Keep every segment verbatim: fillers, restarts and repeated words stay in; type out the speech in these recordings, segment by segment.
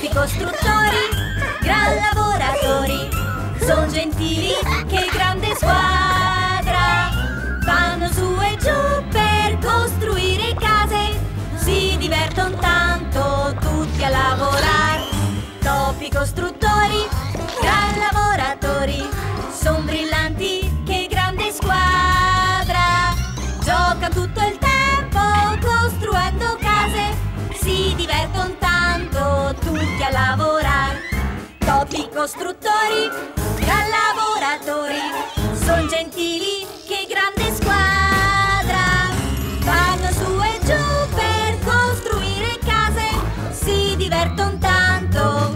Profi costruttori, gran lavoratori, son gentili che grande squadra. Vanno su e giù per costruire case, si divertono tanto tutti a lavorare. Profi costruttori, gran lavoratori, son brillanti che grande squadra. Gioca tutto il tempo costruendo case, si divertono tanto tutti a lavorare. Topi costruttori, gran lavoratori, son gentili che grande squadra. Vanno su e giù per costruire case, si divertono tanto.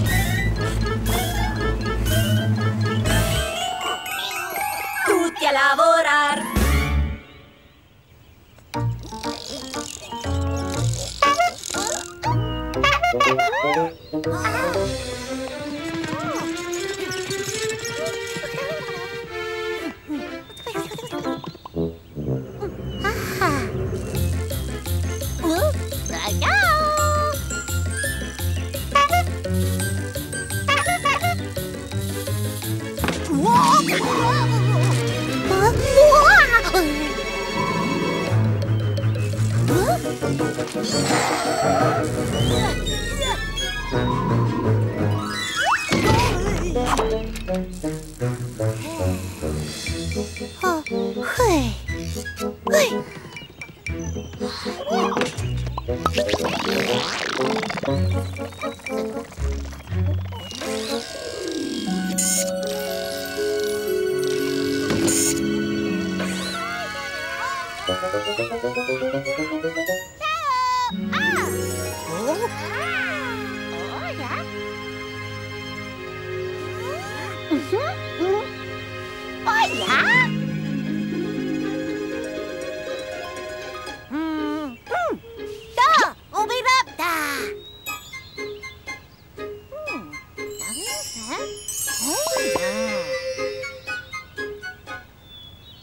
Tutti a lavorare.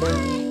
Bye.